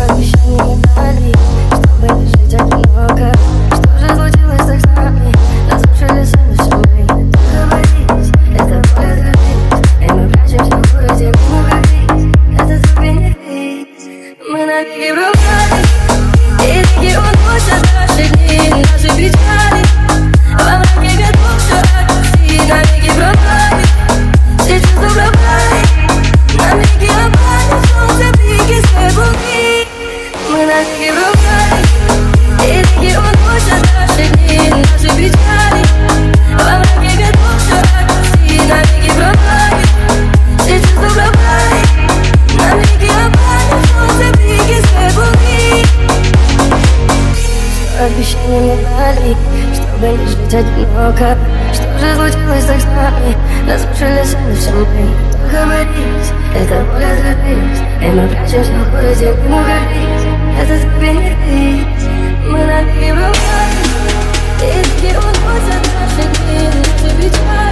Обещания не дали, чтобы не жить одиноко. Что же случилось так с нами? Наслушались мы все мы. Говорить, это боль забыть. И мы прячемся в городе, не говорить. Это тебе не пить. Мы набиваем. И где он будет наши дни, наши печали.